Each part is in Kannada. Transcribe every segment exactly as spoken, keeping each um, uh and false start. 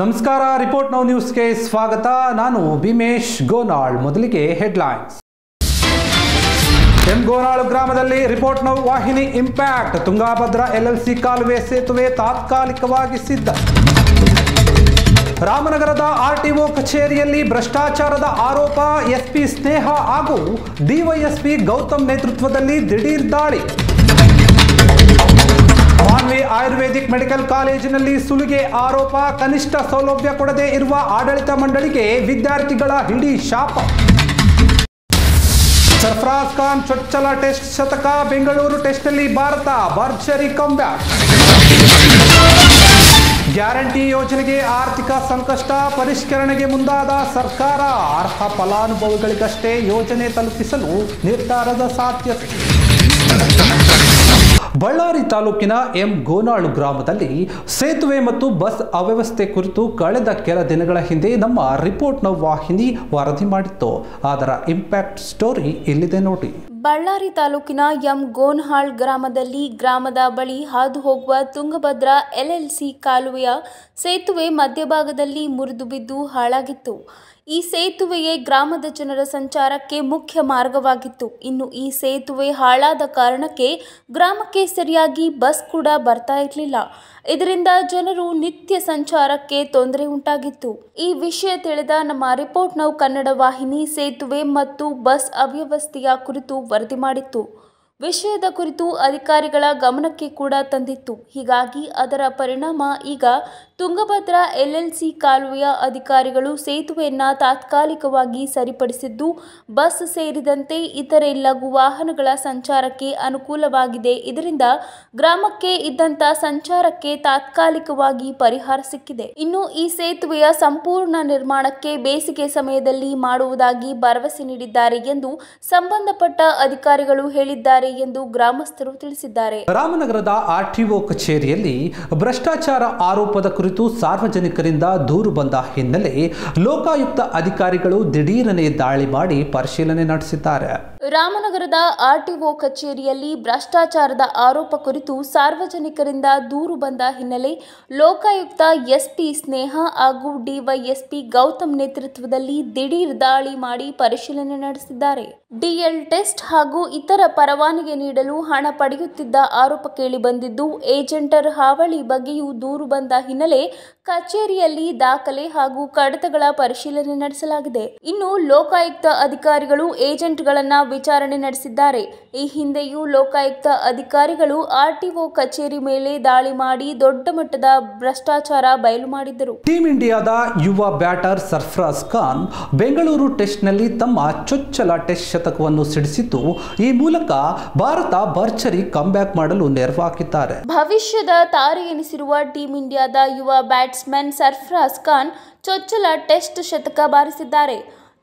ನಮಸ್ಕಾರ ರಿಪೋರ್ಟ್ ನೌ ನ್ಯೂಸ್ಗೆ ಸ್ವಾಗತ. ನಾನು ಭೀಮೇಶ್ ಗೋನಾಳ್. ಮೊದಲಿಗೆ ಹೆಡ್ಲೈನ್ಸ್. ಎಂ ಗೋನಾಳ್ ಗ್ರಾಮದಲ್ಲಿ ರಿಪೋರ್ಟ್ ನೌ ವಾಹಿನಿ ಇಂಪ್ಯಾಕ್ಟ್. ತುಂಗಭದ್ರಾ ಎಲ್ಎಲ್ಸಿ ಕಾಲುವೆ ಸೇತುವೆ ತಾತ್ಕಾಲಿಕವಾಗಿ ಸಿದ್ಧ. ರಾಮನಗರದ ಆರ್ಟಿಒ ಕಚೇರಿಯಲ್ಲಿ ಭ್ರಷ್ಟಾಚಾರದ ಆರೋಪ. ಎಸ್ಪಿ ಸ್ನೇಹ ಹಾಗೂ ಡಿವೈಎಸ್ಪಿ ಗೌತಮ್ ನೇತೃತ್ವದಲ್ಲಿ ದಿಢೀರ್ ದಾಳಿ. ಮಾನವಿ ಆಯುರ್ವೇದಿಕ್ ಮೆಡಿಕಲ್ ಕಾಲೇಜಿನಲ್ಲಿ ಸುಲಿಗೆ ಆರೋಪ. ಕನಿಷ್ಠ ಸೌಲಭ್ಯ ಕೊಡದೇ ಇರುವ ಆಡಳಿತ ಮಂಡಳಿಗೆ ವಿದ್ಯಾರ್ಥಿಗಳ ಹಿಡಿ ಶಾಪ. ಸರ್ಫರಾಜ್ ಖಾನ್ ಚೊಚ್ಚಲ ಟೆಸ್ಟ್ ಶತಕ. ಬೆಂಗಳೂರು ಟೆಸ್ಟ್ನಲ್ಲಿ ಭಾರತ ಭರ್ಜರಿ ಕಂಬ್ಯಾಕ್. ಗ್ಯಾರಂಟಿ ಯೋಜನೆಗೆ ಆರ್ಥಿಕ ಸಂಕಷ್ಟ. ಪರಿಷ್ಕರಣೆಗೆ ಮುಂದಾದ ಸರ್ಕಾರ. ಅರ್ಹ ಫಲಾನುಭವಿಗಳಿಗಷ್ಟೇ ಯೋಜನೆ ತಲುಪಿಸಲು ನಿರ್ಧಾರದ ಸಾಧ್ಯತೆ. ಬಳ್ಳಾರಿ ತಾಲೂಕಿನ ಎಂ ಗೋನಾಳು ಗ್ರಾಮದಲ್ಲಿ ಸೇತುವೆ ಮತ್ತು ಬಸ್ ಅವ್ಯವಸ್ಥೆ ಕುರಿತು ಕಳೆದ ಕೆಲ ದಿನಗಳ ಹಿಂದೆ ನಮ್ಮ ರಿಪೋರ್ಟ್ ನೌ ವಾಹಿನಿ ವರದಿ ಮಾಡಿತ್ತು. ಅದರ ಇಂಪ್ಯಾಕ್ಟ್ ಸ್ಟೋರಿ ಇಲ್ಲಿದೆ ನೋಡಿ. ಬಳ್ಳಾರಿ ತಾಲೂಕಿನ ಎಂ ಗೋನ್ಹಾಳ್ ಗ್ರಾಮದಲ್ಲಿ ಗ್ರಾಮದ ಬಳಿ ಹಾದು ಹೋಗುವ ತುಂಗಭದ್ರಾ ಎಲ್ಎಲ್ಸಿ ಕಾಲುವೆಯ ಸೇತುವೆ ಮಧ್ಯಭಾಗದಲ್ಲಿ ಮುರಿದು ಬಿದ್ದು ಹಾಳಾಗಿತ್ತು. ಈ ಸೇತುವೆಯೇ ಗ್ರಾಮದ ಜನರ ಸಂಚಾರಕ್ಕೆ ಮುಖ್ಯ ಮಾರ್ಗವಾಗಿತ್ತು. ಇನ್ನು ಈ ಸೇತುವೆ ಹಾಳಾದ ಕಾರಣಕ್ಕೆ ಗ್ರಾಮಕ್ಕೆ ಸರಿಯಾಗಿ ಬಸ್ ಕೂಡ ಬರ್ತಾ ಇರಲಿಲ್ಲ. ಇದರಿಂದ ಜನರು ನಿತ್ಯ ಸಂಚಾರಕ್ಕೆ ತೊಂದರೆ ಉಂಟಾಗಿತ್ತು. ಈ ವಿಷಯ ತಿಳಿದ ನಮ್ಮ ರಿಪೋರ್ಟ್ ನೌ ಕನ್ನಡ ವಾಹಿನಿ ಸೇತುವೆ ಮತ್ತು ಬಸ್ ಅವ್ಯವಸ್ಥೆಯ ಕುರಿತು ವರದಿ ಮಾಡಿತ್ತು. ವಿಷಯದ ಕುರಿತು ಅಧಿಕಾರಿಗಳ ಗಮನಕ್ಕೆ ಕೂಡ ತಂದಿತ್ತು. ಹೀಗಾಗಿ ಅದರ ಪರಿಣಾಮ ಈಗ ತುಂಗಭದ್ರಾ ಎಲ್ಎಲ್ಸಿ ಕಾಲುವೆಯ ಅಧಿಕಾರಿಗಳು ಸೇತುವೆಯನ್ನು ತಾತ್ಕಾಲಿಕವಾಗಿ ಸರಿಪಡಿಸಿದ್ದು, ಬಸ್ ಸೇರಿದಂತೆ ಇತರೆ ಲಘು ವಾಹನಗಳ ಸಂಚಾರಕ್ಕೆ ಅನುಕೂಲವಾಗಿದೆ. ಇದರಿಂದ ಗ್ರಾಮಕ್ಕೆ ಇದ್ದಂಥ ಸಂಚಾರಕ್ಕೆ ತಾತ್ಕಾಲಿಕವಾಗಿ ಪರಿಹಾರ ಸಿಕ್ಕಿದೆ. ಇನ್ನು ಈ ಸೇತುವೆಯ ಸಂಪೂರ್ಣ ನಿರ್ಮಾಣಕ್ಕೆ ಬೇಸಿಗೆ ಸಮಯದಲ್ಲಿ ಮಾಡುವುದಾಗಿ ಭರವಸೆ ನೀಡಿದ್ದಾರೆ ಎಂದು ಸಂಬಂಧಪಟ್ಟ ಅಧಿಕಾರಿಗಳು ಹೇಳಿದ್ದಾರೆ ಎಂದು ಗ್ರಾಮಸ್ಥರು ತಿಳಿಸಿದ್ದಾರೆ. ರಾಮನಗರದ ಆರ್ಟಿಒ ಕಚೇರಿಯಲ್ಲಿ ಭ್ರಷ್ಟಾಚಾರ ಆರೋಪದ ಕುರಿತು ಸಾರ್ವಜನಿಕರಿಂದ ದೂರು ಬಂದ ಹಿನ್ನೆಲೆ ಲೋಕಾಯುಕ್ತ ಅಧಿಕಾರಿಗಳು ದಿಢೀರನೆ ದಾಳಿ ಮಾಡಿ ಪರಿಶೀಲನೆ ನಡೆಸಿದ್ದಾರೆ. ರಾಮನಗರದ ಆರ್ಟಿಒ ಕಚೇರಿಯಲ್ಲಿ ಭ್ರಷ್ಟಾಚಾರದ ಆರೋಪ ಕುರಿತು ಸಾರ್ವಜನಿಕರಿಂದ ದೂರು ಬಂದ ಹಿನ್ನೆಲೆ ಲೋಕಾಯುಕ್ತ ಎಸ್ಪಿ ಸ್ನೇಹ ಹಾಗೂ ಡಿವೈಎಸ್ಪಿ ಗೌತಮ್ ನೇತೃತ್ವದಲ್ಲಿ ದಿಢೀರ್ ದಾಳಿ ಮಾಡಿ ಪರಿಶೀಲನೆ ನಡೆಸಿದ್ದಾರೆ. ಡಿಎಲ್ ಟೆಸ್ಟ್ ಹಾಗೂ ಇತರ ಪರವಾನಿಗೆ ನೀಡಲು ಹಣ ಪಡೆಯುತ್ತಿದ್ದ ಆರೋಪ ಕೇಳಿ ಬಂದಿದ್ದು, ಏಜೆಂಟರ್ ಹಾವಳಿ ಬಗ್ಗೆಯೂ ದೂರು ಬಂದ ಹಿನ್ನೆಲೆ ಕಚೇರಿಯಲ್ಲಿ ದಾಖಲೆ ಹಾಗೂ ಕಡತಗಳ ಪರಿಶೀಲನೆ ನಡೆಸಲಾಗಿದೆ. ಇನ್ನು ಲೋಕಾಯುಕ್ತ ಅಧಿಕಾರಿಗಳು ಏಜೆಂಟ್ಗಳನ್ನು ವಿಚಾರಣೆ ನಡೆಸಿದ್ದಾರೆ. ಈ ಹಿಂದೆಯೂ ಲೋಕಾಯುಕ್ತ ಅಧಿಕಾರಿಗಳು ಆರ್ಟಿಒ ಕಚೇರಿ ಮೇಲೆ ದಾಳಿ ಮಾಡಿ ದೊಡ್ಡ ಮಟ್ಟದ ಭ್ರಷ್ಟಾಚಾರ ಬಯಲು ಮಾಡಿದ್ದರು. ಟೀಂ ಇಂಡಿಯಾದ ಯುವ ಬ್ಯಾಟರ್ ಸರ್ಫರಾಜ್ ಖಾನ್ ಬೆಂಗಳೂರು ಟೆಸ್ಟ್ನಲ್ಲಿ ತಮ್ಮ ಚೊಚ್ಚಲ ಟೆಸ್ಟ್ ಶತಕವನ್ನು ಸಿಡಿಸಿದ್ದು, ಈ ಮೂಲಕ ಭಾರತ ಭರ್ಜರಿ ಕಂಬ್ಯಾಕ್ ಮಾಡಲು ನೆರವಾಗಿದ್ದಾರೆ. ಭವಿಷ್ಯದ ತಾರೆ ಎನಿಸಿರುವ ಟೀಂ ಇಂಡಿಯಾದ ಯುವ ಬ್ಯಾಟ್ಸ್ಮನ್ ಸರ್ಫರಾಜ್ ಖಾನ್ ಚೊಚ್ಚಲ ಟೆಸ್ಟ್ ಶತಕ ಬಾರಿಸಿದ್ದಾರೆ.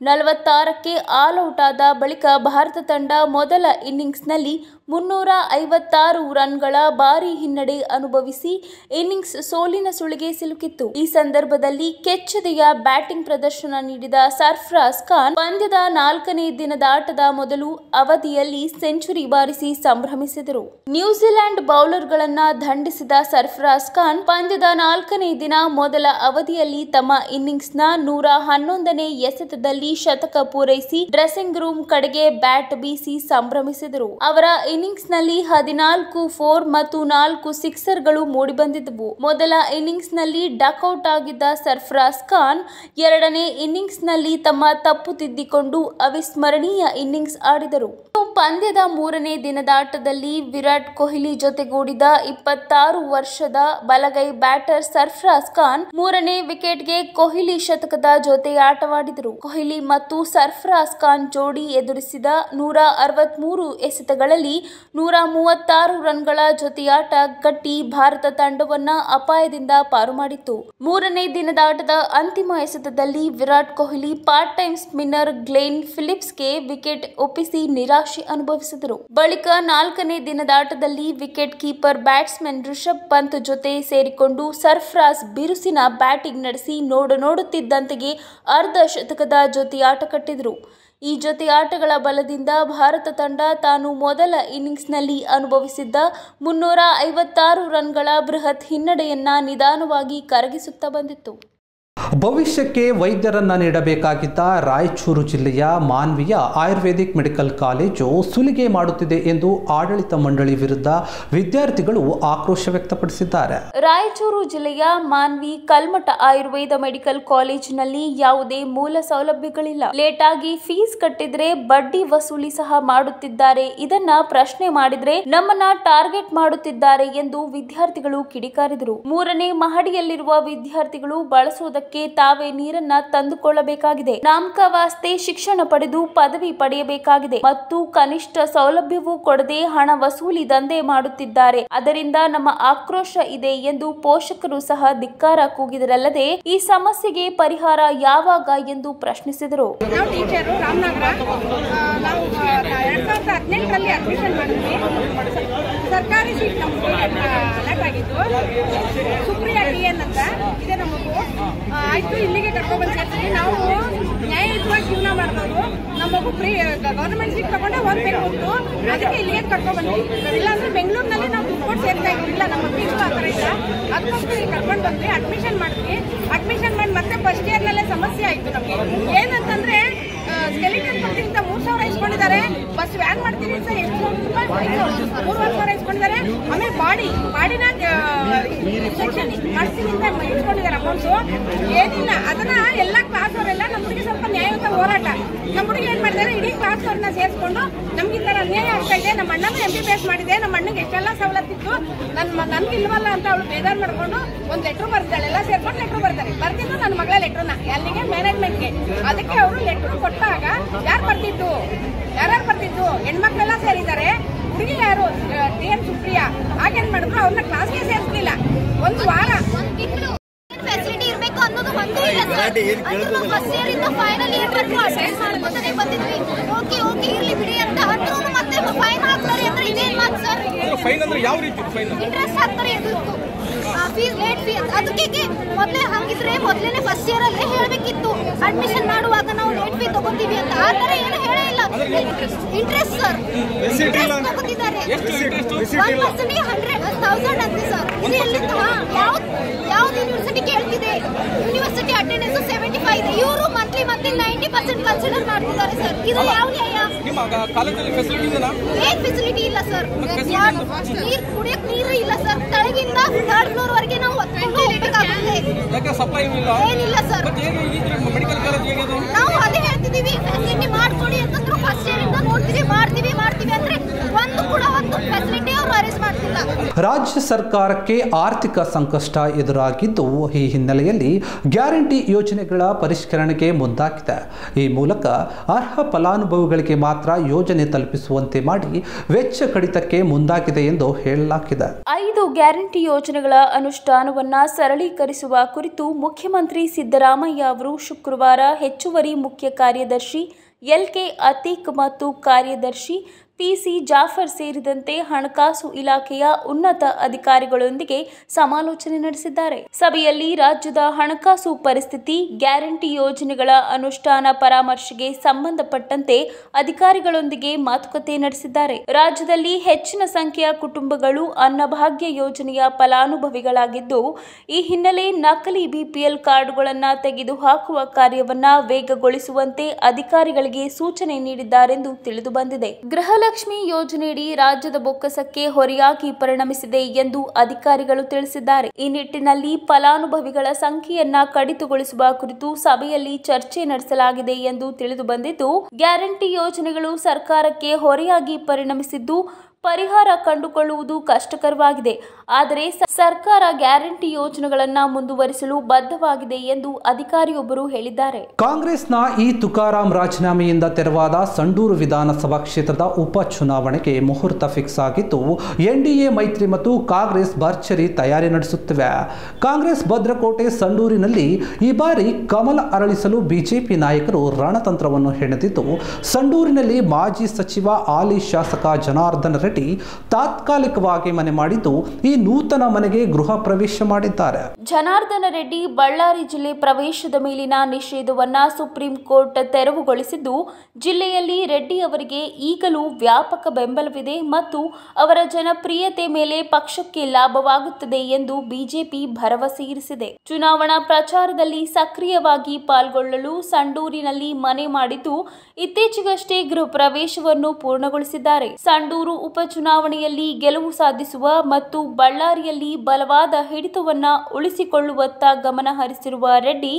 ನಲವತ್ತಾರಕ್ಕೆ ಆಲ್ಔಟ್ ಆದ ಬಳಿಕ ಭಾರತ ತಂಡ ಮೊದಲ ಇನ್ನಿಂಗ್ಸ್ನಲ್ಲಿ ಮುನ್ನೂರ ಐವತ್ತಾರು ರನ್ಗಳ ಭಾರೀ ಹಿನ್ನಡೆ ಅನುಭವಿಸಿ ಇನ್ನಿಂಗ್ಸ್ ಸೋಲಿನ ಸುಳಿಗೆ ಸಿಲುಕಿತ್ತು. ಈ ಸಂದರ್ಭದಲ್ಲಿ ಕೆಚ್ಚದೆಯ ಬ್ಯಾಟಿಂಗ್ ಪ್ರದರ್ಶನ ನೀಡಿದ ಸರ್ಫರಾಜ್ ಖಾನ್ ಪಂದ್ಯದ ನಾಲ್ಕನೇ ದಿನದ ಆಟದ ಮೊದಲು ಅವಧಿಯಲ್ಲಿ ಸೆಂಚುರಿ ಬಾರಿಸಿ ಸಂಭ್ರಮಿಸಿದರು. ನ್ಯೂಜಿಲೆಂಡ್ ಬೌಲರ್ಗಳನ್ನು ದಂಡಿಸಿದ ಸರ್ಫರಾಜ್ ಖಾನ್ ಪಂದ್ಯದ ನಾಲ್ಕನೇ ದಿನ ಮೊದಲ ಅವಧಿಯಲ್ಲಿ ತಮ್ಮ ಇನ್ನಿಂಗ್ಸ್ನ ನೂರ ಹನ್ನೊಂದನೇ ಎಸೆತದಲ್ಲಿ ಶತಕ ಪೂರೈಸಿ ಡ್ರೆಸ್ಸಿಂಗ್ ರೂಮ್ ಕಡೆಗೆ ಬ್ಯಾಟ್ ಬೀಸಿ ಸಂಭ್ರಮಿಸಿದರು. ಅವರ ಇನ್ನಿಂಗ್ಸ್ನಲ್ಲಿ ಹದಿನಾಲ್ಕು ಫೋರ್ ಮತ್ತು ನಾಲ್ಕು ಸಿಕ್ಸರ್ಗಳು ಮೂಡಿಬಂದಿದ್ದವು. ಮೊದಲ ಇನ್ನಿಂಗ್ಸ್ನಲ್ಲಿ ಡಕ್ಔಟ್ ಆಗಿದ್ದ ಸರ್ಫರಾಜ್ ಖಾನ್ ಎರಡನೇ ಇನ್ನಿಂಗ್ಸ್ನಲ್ಲಿ ತಮ್ಮ ತಪ್ಪು ತಿದ್ದಿಕೊಂಡು ಅವಿಸ್ಮರಣೀಯ ಇನ್ನಿಂಗ್ಸ್ ಆಡಿದರು. ಪಂದ್ಯದ ಮೂರನೇ ದಿನದ ಆಟದಲ್ಲಿ ವಿರಾಟ್ ಕೊಹ್ಲಿ ಜೊತೆಗೂಡಿದ ಇಪ್ಪತ್ತಾರು ವರ್ಷದ ಬಲಗೈ ಬ್ಯಾಟರ್ ಸರ್ಫರಾಜ್ ಖಾನ್ ಮೂರನೇ ವಿಕೆಟ್ಗೆ ಕೊಹ್ಲಿ ಶತಕದ ಜೊತೆ ಆಟವಾಡಿದರು. ಕೊಹ್ಲಿ ಮತ್ತು ಸರ್ಫರಾಜ್ ಖಾನ್ ಜೋಡಿ ಎದುರಿಸಿದ ನೂರ ಅರವತ್ಮೂರು ಎಸೆತಗಳಲ್ಲಿ ನೂರ ಮೂವತ್ತಾರು ರನ್ಗಳ ಜೊತೆಯಾಟ ಗಟ್ಟಿ ಭಾರತ ತಂಡವನ್ನ ಅಪಾಯದಿಂದ ಪಾರು ಮಾಡಿತ್ತು. ಮೂರನೇ ದಿನದ ಆಟದ ಅಂತಿಮ ಎಸೆತದಲ್ಲಿ Virat Kohli part time spinner Glenn ಫಿಲಿಪ್ಸ್ಗೆ ವಿಕೆಟ್ ಒಪ್ಪಿಸಿ ನಿರಾಶೆ ಅನುಭವಿಸಿದರು. ಬಳಿಕ ನಾಲ್ಕನೇ ದಿನದ ಆಟದಲ್ಲಿ wicket keeper batsman Rishabh Pant ಜೊತೆ ಸೇರಿಕೊಂಡು ಸರ್ಫರಾಜ್ ಬಿರುಸಿನ ಬ್ಯಾಟಿಂಗ್ ನಡೆಸಿ ನೋಡು ನೋಡುತ್ತಿದ್ದಂತೆಯೇ ಅರ್ಧ ಶತಕದ ಜೊತೆ ಆಟ ಕಟ್ಟಿದರು. ಈ ಜೊತೆ ಆಟಗಳ ಬಲದಿಂದ ಭಾರತ ತಂಡ ತಾನು ಮೊದಲ ಇನ್ನಿಂಗ್ಸ್ನಲ್ಲಿ ಅನುಭವಿಸಿದ್ದ ಮುನ್ನೂರ ಐವತ್ತಾರು ರನ್ಗಳ ಬೃಹತ್ ಹಿನ್ನಡೆಯನ್ನ ನಿಧಾನವಾಗಿ ಕರಗಿಸುತ್ತಾ ಬಂದಿತ್ತು. ಭವಿಷ್ಯಕ್ಕೆ ವೈದ್ಯರನ್ನ ನೀಡಬೇಕಾಗಿದ್ದ ರಾಯಚೂರು ಜಿಲ್ಲೆಯ ಮಾನವಿಯ ಆಯುರ್ವೇದಿಕ್ ಮೆಡಿಕಲ್ ಕಾಲೇಜು ಸುಲಿಗೆ ಮಾಡುತ್ತಿದೆ ಎಂದು ಆಡಳಿತ ಮಂಡಳಿ ವಿರುದ್ಧ ವಿದ್ಯಾರ್ಥಿಗಳು ಆಕ್ರೋಶ ವ್ಯಕ್ತಪಡಿಸಿದ್ದಾರೆ. ರಾಯಚೂರು ಜಿಲ್ಲೆಯ ಮಾನವಿ ಕಲ್ಮಠ ಆಯುರ್ವೇದ ಮೆಡಿಕಲ್ ಕಾಲೇಜಿನಲ್ಲಿ ಯಾವುದೇ ಮೂಲ ಸೌಲಭ್ಯಗಳಿಲ್ಲ. ಲೇಟಾಗಿ ಫೀಸ್ ಕಟ್ಟಿದ್ರೆ ಬಡ್ಡಿ ವಸೂಲಿ ಸಹ ಮಾಡುತ್ತಿದ್ದಾರೆ. ಇದನ್ನ ಪ್ರಶ್ನೆ ಮಾಡಿದ್ರೆ ನಮ್ಮನ್ನ ಟಾರ್ಗೆಟ್ ಮಾಡುತ್ತಿದ್ದಾರೆ ಎಂದು ವಿದ್ಯಾರ್ಥಿಗಳು ಕಿಡಿಕಾರಿದರು. ಮೂರನೇ ಮಹಡಿಯಲ್ಲಿರುವ ವಿದ್ಯಾರ್ಥಿಗಳು ಬಳಸುವುದಕ್ಕೆ ತಾವೇ ನೀರನ್ನ ತಂದುಕೊಳ್ಳಬೇಕಾಗಿದೆ. ನಾಮಕಾವಾಸ್ತೆ ಶಿಕ್ಷಣ ಪಡೆದು ಪದವಿ ಪಡೆಯಬೇಕಾಗಿದೆ ಮತ್ತು ಕನಿಷ್ಠ ಸೌಲಭ್ಯವೂ ಕೊಡದೆ ಹಣ ವಸೂಲಿ ದಂಧೆ ಮಾಡುತ್ತಿದ್ದಾರೆ. ಅದರಿಂದ ನಮ್ಮ ಆಕ್ರೋಶ ಇದೆ ಎಂದು ಪೋಷಕರು ಸಹ ಧಿಕ್ಕಾರ ಕೂಗಿದರಲ್ಲದೆ ಈ ಸಮಸ್ಯೆಗೆ ಪರಿಹಾರ ಯಾವಾಗ ಎಂದು ಪ್ರಶ್ನಿಸಿದರು. ಸರ್ಕಾರಿ ಸೀಟ್ ನಮಗೆ ಲೇಟಾಗಿತ್ತು, ಸುಪ್ರಿಯ ಡಿ ಎನ್ ಅಂತ ಇದೆ ನಮಗೂ ಆಯಿತು. ಇಲ್ಲಿಗೆ ಕರ್ಕೊಬಂದು ಕಟ್ಟಿ ನಾವು ನ್ಯಾಯಯುತವಾಗಿ ಜೀವನ ಮಾಡಿದವರು. ನಮಗೂ ಫ್ರೀ ಗೌರ್ಮೆಂಟ್ ಸೀಟ್ ತಗೊಂಡೆ ಒಂದು ಬೇಕು ಉಂಟು, ಅದಕ್ಕೆ ಇಲ್ಲಿಗೆ ಕರ್ಕೊಬಂದು. ಇಲ್ಲಾಂದ್ರೆ ಬೆಂಗಳೂರಿನಲ್ಲಿ ನಾವು ದುಡ್ಡು ಕೊಟ್ಟು ಸೇರ್ತಾ ಇರಲಿಲ್ಲ, ನಮ್ಮ ಫೀಸ್ ಆ ಥರ ಇಲ್ಲ. ಅದಕ್ಕೋಸ್ಕರ ಇಲ್ಲಿ ಕರ್ಕೊಂಡು ಬಂದ್ವಿ, ಅಡ್ಮಿಷನ್ ಮಾಡಿದ್ವಿ. ಅಡ್ಮಿಷನ್ ಮಾಡಿ ಮತ್ತೆ ಫಸ್ಟ್ ಇಯರ್ನಲ್ಲೇ ಸಮಸ್ಯೆ ಆಯಿತು ನಮಗೆ. ಏನಂತಂದರೆ ಸ್ಕೆಲಿಟನ್ ಕೊಡ್ತೀನಿಂತ ಮೂರು ಸಾವಿರ ಇಸ್ಕೊಂಡಿದ್ದಾರೆ, ಬಸ್ ವ್ಯಾನ್ ಮಾಡ್ತೀನಿ ಅಂತ ಎಷ್ಟು ರೂಪಾಯಿ ಮೂರುವರೆ ಸಾವಿರ ಇಸ್ಕೊಂಡಿದ್ದಾರೆ. ಆಮೇಲೆ ಬಾಡಿ ಬಾಡಿನ ಇನ್ಫೆಕ್ಷನ್ ಮಾಡ್ತೀನಿ ಅಂತ ಇಟ್ಕೊಂಡಿದ್ದಾರೆ ಅಮೌಂಟು ಏನಿಲ್ಲ. ಅದನ್ನ ಎಲ್ಲ ಕ್ಲಾಸ್ ಅವರೆಲ್ಲ ನಮ್ಮ ಹುಡುಗಿ ಸ್ವಲ್ಪ ನ್ಯಾಯಯುತ ಹೋರಾಟ. ನಮ್ಮ ಹುಡುಗಿ ಏನು ಮಾಡಿದ್ದಾರೆ, ಇಡೀ ಕ್ಲಾಸ್ ಅವ್ರನ್ನ ಸೇರಿಸ್ಕೊಂಡು ನಮ್ಗೆ ಈ ಥರ ಅನ್ಯಾಯ ಆಗ್ತಾ ಇದೆ. ನಮ್ಮ ಅಣ್ಣನೂ ಎಂ ಬಿ ಬಿ ಎಸ್ ಮಾಡಿದೆ, ನಮ್ಮ ಅಣ್ಣಗೆ ಎಷ್ಟೆಲ್ಲ ಸವಲತ್ತಿತ್ತು, ನನ್ನ ನನ್ಗೆ ಇಲ್ವಲ್ಲ ಅಂತ ಅವಳು ಬೇಜಾರು ಮಾಡಿಕೊಂಡು ಒಂದು ಲೆಟ್ರು ಬರ್ತಾಳೆ. ಎಲ್ಲ ಸೇರ್ಕೊಂಡು ಲೆಟ್ರು ಬರ್ತಾರೆ, ಬರ್ತಿದ್ದು ನನ್ನ ಮಗಳ ಲೆಟ್ರನ್ನ ಅಲ್ಲಿಗೆ ಮ್ಯಾನೇಜ್ಮೆಂಟ್ಗೆ. ಅದಕ್ಕೆ ಅವರು ಲೆಟ್ರು ಕೊಟ್ಟಾಗ ಯಾರು ಬರ್ತಿತ್ತು, ಯಾರ್ಯಾರು ಬರ್ತಿತ್ತು, ಹೆಣ್ಮಕ್ಳೆಲ್ಲ ಸೇರಿದ್ದಾರೆ, ಹುಡುಗಿ ಯಾರು ಟಿ ಎನ್ ಸುಪ್ರಿಯಾ. ಹಾಗೇನ್ ಮಾಡಿದ್ರು, ಅವ್ರನ್ನ ಕ್ಲಾಸ್ಗೆ ಸೇರಿಸ್ಲಿಲ್ಲ. ಒಂದು ವಾರ ಫೆಸಿಲಿಟಿ ಇರಬೇಕು ಅನ್ನೋದು ಒಂದೂ ಇಲ್ಲ. ಫಸ್ಟ್ ಇಯರ್ ಇಂದ ಫೈನಲ್ ಇಯರ್ ತನಕ ಅಟೆಂಡ್ ಮಾಡ್ಕೊತಾನೆ ಬಂದಿದ್ವಿ. ಓಕೆ ಓಕೆ ಇರ್ಲಿ ಬಿಡಿ ಅಂತ ಅಂದ್ರೂ ಮತ್ತೆ ಫೈನ್ ಹಾಕ್ತಾರೆ ಅಂದ್ರೆ ಇದೇನ್ ಮಾತು ಸರ್? ಫೈನ್ ಅಂದ್ರೆ ಯಾವ ರೀತಿ ಫೈನ್? ಇಂಟ್ರೆಸ್ಟ್ ಹಾಕ್ತಾರೆ ಇದಕ್ಕೂ, ಫೀಸ್ ಲೇಟ್ ಫೀ. ಅದಕ್ಕೆ ಮೊದಲೇ ಹಾಗಿದ್ರೆ ಮೊದಲೇ ಫಸ್ಟ್ ಇಯರ್ ಅಲ್ಲೇ ಹೇಳಬೇಕಿತ್ತು, ಅಡ್ಮಿಷನ್ ಮಾಡುವಾಗ ನಾವು ಲೇಟ್ ಫೀ ತಗೊಂತೀವಿ ಅಂತ. ಆ ಥರ ಏನು ಹೇಳೇ ಇಲ್ಲ. ಇಂಟ್ರೆಸ್ಟ್ ಸರ್ ತಗೋತಿದ್ದಾರೆ, ಒನ್ ಪರ್ಸೆಂಟ್ಗೆ ಹಂಡ್ರೆಡ್ ತೌಸಂಡ್ ಅಂತೆ ಸರ್. ಇದು ಎಲ್ಲಿಂದ ಯಾವ್ದು ಯಾವ್ದು ಯೂನಿವರ್ಸಿಟಿ ಕೇಳ್ತಿದೆ? ಯೂನಿವರ್ಸಿಟಿ ಅಟೆಂಡೆನ್ಸ್ ಸೆವೆಂಟಿ ಫೈವ್ ಇದೆ, ಇವರು monthly monthly ninety percent consider ಮಾಡ್ತಿದ್ದಾರೆ ಸರ್. ಇದು ಯಾವ ನ್ಯಾಯ? ಏನ್ ಫೆಸಿಲಿಟಿ ಇಲ್ಲ ಸರ್, ನೀರ್ ಕುಡಿಯಕ್ ನೀರು ಇಲ್ಲ ಸರ್. ತಳಗಿಂದ ಥರ್ಡ್ ಫ್ಲೋರ್ ವರೆಗೆ ನಾವು ಏನಿಲ್ಲ ಸರ್. ನಾವು ಅದೇ ಹೇಳ್ತಿದೀವಿ, ಫೆಸಿಲಿಟಿ ಮಾಡ್ಕೊಡಿ ಅಂತಂದ್ರು. ಫಸ್ಟ್ ಇಯರ್ ಇಂದ ನೋಡ್ತೀವಿ, ಮಾಡ್ತೀವಿ ಮಾಡ್ತೀವಿ ಅಂದ್ರೆ ಒಂದು ಕೂಡ ಒಂದು ಫೆಸಿಲಿಟಿ ಅವರು ಅರೇಂಜ್ ಮಾಡ್ತಿಲ್ಲ. ರಾಜ್ಯ ಸರ್ಕಾರಕ್ಕೆ ಆರ್ಥಿಕ ಸಂಕಷ್ಟ ಎದುರಾಗಿದ್ದು, ಈ ಹಿನ್ನೆಲೆಯಲ್ಲಿ ಗ್ಯಾರಂಟಿ ಯೋಜನೆಗಳ ಪರಿಷ್ಕರಣೆಗೆ ಮುಂದಾಗಿದೆ. ಈ ಮೂಲಕ ಅರ್ಹ ಫಲಾನುಭವಿಗಳಿಗೆ ಮಾತ್ರ ಯೋಜನೆ ತಲುಪಿಸುವಂತೆ ಮಾಡಿ ವೆಚ್ಚ ಕಡಿತಕ್ಕೆ ಮುಂದಾಗಿದೆ ಎಂದು ಹೇಳಲಾಗಿದೆ. ಐದು ಗ್ಯಾರಂಟಿ ಯೋಜನೆಗಳ ಅನುಷ್ಠಾನವನ್ನು ಸರಳೀಕರಿಸುವ ಕುರಿತು ಮುಖ್ಯಮಂತ್ರಿ ಸಿದ್ದರಾಮಯ್ಯ ಅವರು ಶುಕ್ರವಾರ ಹೆಚ್ಚುವರಿ ಮುಖ್ಯ ಕಾರ್ಯದರ್ಶಿ ಎಲ್ಕೆ ಅತೀಕ್ ಮತ್ತು ಕಾರ್ಯದರ್ಶಿ ಪಿಸಿ ಜಾಫರ್ ಸೇರಿದಂತೆ ಹಣಕಾಸು ಇಲಾಖೆಯ ಉನ್ನತ ಅಧಿಕಾರಿಗಳೊಂದಿಗೆ ಸಮಾಲೋಚನೆ ನಡೆಸಿದ್ದಾರೆ. ಸಭೆಯಲ್ಲಿ ರಾಜ್ಯದ ಹಣಕಾಸು ಪರಿಸ್ಥಿತಿ, ಗ್ಯಾರಂಟಿ ಯೋಜನೆಗಳ ಅನುಷ್ಠಾನ ಪರಾಮರ್ಶೆಗೆ ಸಂಬಂಧಪಟ್ಟಂತೆ ಅಧಿಕಾರಿಗಳೊಂದಿಗೆ ಮಾತುಕತೆ ನಡೆಸಿದ್ದಾರೆ. ರಾಜ್ಯದಲ್ಲಿ ಹೆಚ್ಚಿನ ಸಂಖ್ಯೆಯ ಕುಟುಂಬಗಳು ಅನ್ನಭಾಗ್ಯ ಯೋಜನೆಯ ಫಲಾನುಭವಿಗಳಾಗಿದ್ದು, ಈ ಹಿನ್ನೆಲೆ ನಕಲಿ ಬಿಪಿಎಲ್ ಕಾರ್ಡ್ಗಳನ್ನು ತೆಗೆದುಹಾಕುವ ಕಾರ್ಯವನ್ನು ವೇಗಗೊಳಿಸುವಂತೆ ಅಧಿಕಾರಿಗಳಿಗೆ ಸೂಚನೆ ನೀಡಿದ್ದಾರೆಂದು ತಿಳಿದುಬಂದಿದೆ. ಗೃಹ ಲಕ್ಷ್ಮಿ ಯೋಜನೆಯಡಿ ರಾಜ್ಯದ ಬೊಕ್ಕಸಕ್ಕೆ ಹೊರೆಯಾಗಿ ಪರಿಣಮಿಸಿದೆ ಎಂದು ಅಧಿಕಾರಿಗಳು ತಿಳಿಸಿದ್ದಾರೆ. ಈ ನಿಟ್ಟಿನಲ್ಲಿ ಫಲಾನುಭವಿಗಳ ಸಂಖ್ಯೆಯನ್ನ ಕಡಿತಗೊಳಿಸುವ ಕುರಿತು ಸಭೆಯಲ್ಲಿ ಚರ್ಚೆ ನಡೆಸಲಾಗಿದೆ ಎಂದು ತಿಳಿದು ಬಂದಿದ್ದು, ಗ್ಯಾರಂಟಿ ಯೋಜನೆಗಳು ಸರ್ಕಾರಕ್ಕೆ ಹೊರೆಯಾಗಿ ಪರಿಣಮಿಸಿದ್ದು ಪರಿಹಾರ ಕಂಡುಕೊಳ್ಳುವುದು ಕಷ್ಟಕರವಾಗಿದೆ. ಆದರೆ ಸರ್ಕಾರ ಗ್ಯಾರಂಟಿ ಯೋಜನೆಗಳನ್ನು ಮುಂದುವರಿಸಲು ಬದ್ಧವಾಗಿದೆ ಎಂದು ಅಧಿಕಾರಿಯೊಬ್ಬರು ಹೇಳಿದ್ದಾರೆ. ಕಾಂಗ್ರೆಸ್ನ ಈ ತುಕಾರಾಂ ರಾಜೀನಾಮೆಯಿಂದ ತೆರವಾದ ಸಂಡೂರು ವಿಧಾನಸಭಾ ಕ್ಷೇತ್ರದ ಉಪಚುನಾವಣೆಗೆ ಮುಹೂರ್ತ ಫಿಕ್ಸ್ ಆಗಿದ್ದು, ಎನ್ಡಿಎ ಮೈತ್ರಿ ಮತ್ತು ಕಾಂಗ್ರೆಸ್ ಭರ್ಜರಿ ತಯಾರಿ ನಡೆಸುತ್ತಿವೆ. ಕಾಂಗ್ರೆಸ್ ಭದ್ರಕೋಟೆ ಸಂಡೂರಿನಲ್ಲಿ ಈ ಬಾರಿ ಕಮಲ ಅರಳಿಸಲು ಬಿಜೆಪಿ ನಾಯಕರು ರಣತಂತ್ರವನ್ನು ಹೆಣೆದಿದ್ದು, ಸಂಡೂರಿನಲ್ಲಿ ಮಾಜಿ ಸಚಿವ ಹಾಲಿ ಶಾಸಕ ಜನಾರ್ದನ್ ರೆಡ್ಡಿ ಕಟ್ಟಿ ತಾತ್ಕಾಲಿಕವಾಗಿ ಮನೆ ಮಾಡಿದ್ದು ಈ ನೂತನ ಮನೆಗೆ ಗೃಹ ಪ್ರವೇಶ ಮಾಡಿದ್ದಾರೆ. ಜನಾರ್ದನ ರೆಡ್ಡಿ ಬಳ್ಳಾರಿ ಜಿಲ್ಲೆ ಪ್ರವೇಶದ ಮೇಲಿನ ನಿಷೇಧವನ್ನು ಸುಪ್ರೀಂ ಕೋರ್ಟ್ ತೆರವುಗೊಳಿಸಿದ್ದು, ಜಿಲ್ಲೆಯಲ್ಲಿ ರೆಡ್ಡಿ ಅವರಿಗೆ ಈಗಲೂ ವ್ಯಾಪಕ ಬೆಂಬಲವಿದೆ ಮತ್ತು ಅವರ ಜನಪ್ರಿಯತೆ ಮೇಲೆ ಪಕ್ಷಕ್ಕೆ ಲಾಭವಾಗುತ್ತದೆ ಎಂದು ಬಿಜೆಪಿ ಭರವಸೆ ಇರಿಸಿದೆ. ಚುನಾವಣಾ ಪ್ರಚಾರದಲ್ಲಿ ಸಕ್ರಿಯವಾಗಿ ಪಾಲ್ಗೊಳ್ಳಲು ಸಂಡೂರಿನಲ್ಲಿ ಮನೆ ಮಾಡಿದ್ದು, ಇತ್ತೀಚೆಗಷ್ಟೇ ಗೃಹ ಪ್ರವೇಶವನ್ನು ಪೂರ್ಣಗೊಳಿಸಿದ್ದಾರೆ. ಸಂಡೂರು ಉಪಚುನಾವಣೆಯಲ್ಲಿ ಗೆಲುವು ಸಾಧಿಸುವ ಮತ್ತು ಬಳ್ಳಾರಿಯಲ್ಲಿ ಬಲವಾದ ಹಿಡಿತವನ್ನ ಉಳಿಸಿಕೊಳ್ಳುವತ್ತ ಗಮನ ಹರಿಸಿರುವ ರೆಡ್ಡಿ,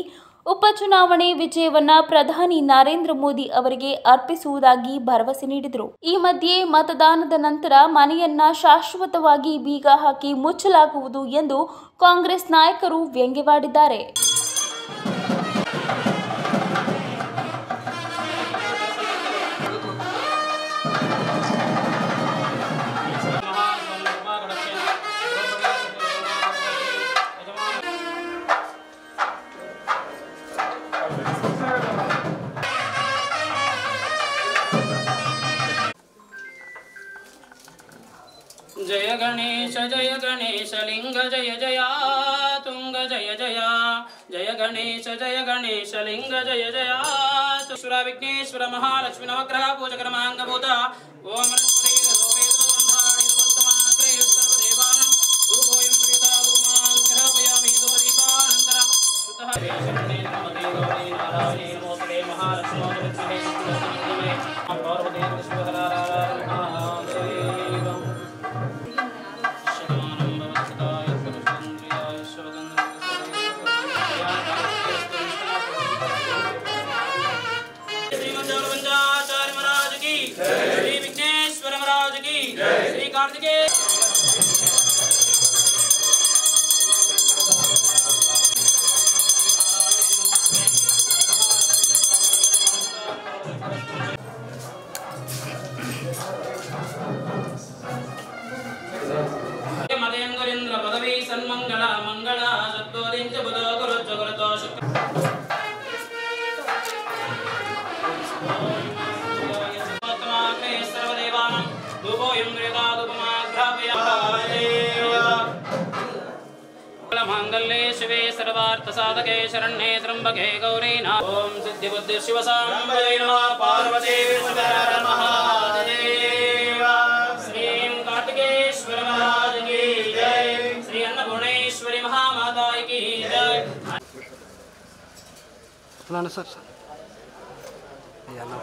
ಉಪಚುನಾವಣೆ ವಿಜಯವನ್ನ ಪ್ರಧಾನಿ ನರೇಂದ್ರ ಮೋದಿ ಅವರಿಗೆ ಅರ್ಪಿಸುವುದಾಗಿ ಭರವಸೆ ನೀಡಿದರು. ಈ ಮಧ್ಯೆ ಮತದಾನದ ನಂತರ ಮನೆಯನ್ನ ಶಾಶ್ವತವಾಗಿ ಬೀಗ ಹಾಕಿ ಮುಚ್ಚಲಾಗುವುದು ಎಂದು ಕಾಂಗ್ರೆಸ್ ನಾಯಕರು ವ್ಯಂಗ್ಯವಾಡಿದ್ದಾರೆ. जय गणेश जय गणेश लिंग जय जया तुंग जय जया जय गणेश जय गणेश लिंग जय जया चतुरा विघ्नेश्वर महालक्ष्मी नवग्रह पूजा कर्मांग भूता ओम मंगल्ये शिवे सर्वार्थ साधके शरण्ये त्र्यंबके गौरी ओम सिद्धि बुद्धि शिव साम्बये नमः पार्वती विष्णुराय महादेवा श्री कार्तिकेश्वर महाराज की जय श्री अन्नपूर्णेश्वरी महामाता की जय फलाना सर याना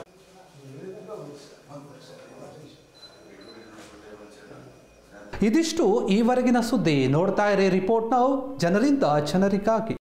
ಇದಿಷ್ಟು ಈವರೆಗಿನ ಸುದ್ದಿ. ನೋಡ್ತಾ ಇರಿ ರಿಪೋರ್ಟ್ ನೌ, ಜನರಿಂದ ಜನರಿಗಾಗಿ.